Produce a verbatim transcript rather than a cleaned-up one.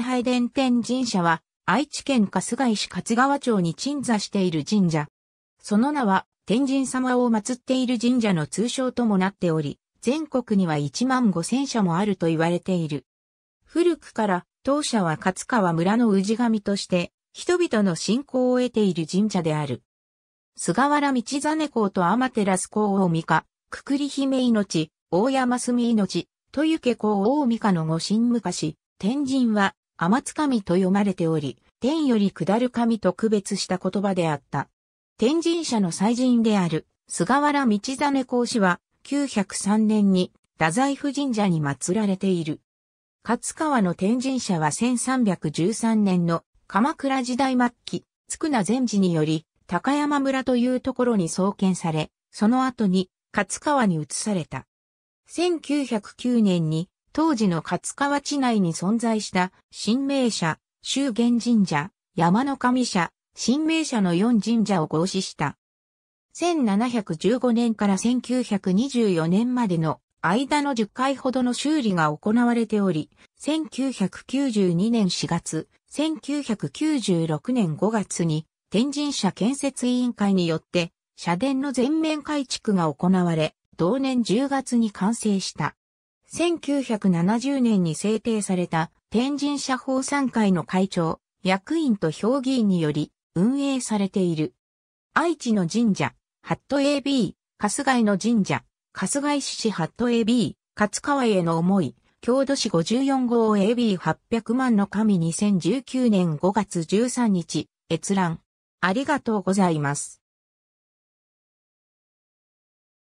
拝殿天神社は愛知県春日井市勝川町に鎮座している神社。その名は天神様を祀っている神社の通称ともなっており、全国にはいちまんごせんしゃもあると言われている。古くから当社は勝川村の氏神として人々の信仰を得ている神社である。菅原道真公と天照公大御神、くくり姫命、大山住命、とゆけ公大御神の御神昔、天神は天津神と読まれており、天より下る神と区別した言葉であった。天神社の祭神である菅原道真公氏は、きゅうひゃくさんねんに太宰府神社に祀られている。勝川の天神社はせんさんびゃくじゅうさんねんの鎌倉時代末期、宿儺禅師により高山村というところに創建され、その後に勝川に移された。せんきゅうひゃくきゅうねんに当時の勝川地内に存在した神明社、修験神社、山の神社、神明社のよん神社を合祀した。せんななひゃくじゅうごねんからせんきゅうひゃくにじゅうよねんまでの間のじゅっかいほどの修理が行われており、せんきゅうひゃくきゅうじゅうにねんしがつ、せんきゅうひゃくきゅうじゅうろくねんごがつに天神社建設委員会によって社殿の全面改築が行われ、同年じゅうがつに完成した。せんきゅうひゃくななじゅうねんに制定された天神社奉賛会の会長、役員と評議員により運営されている。愛知の神社、ハットエービー、春日井の神社、春日井市ハットエービー、勝川への思い、郷土史ごじゅうよんごう エービーはっぴゃくまんの神にせんじゅうきゅうねんごがつじゅうさんにち、閲覧。ありがとうございます。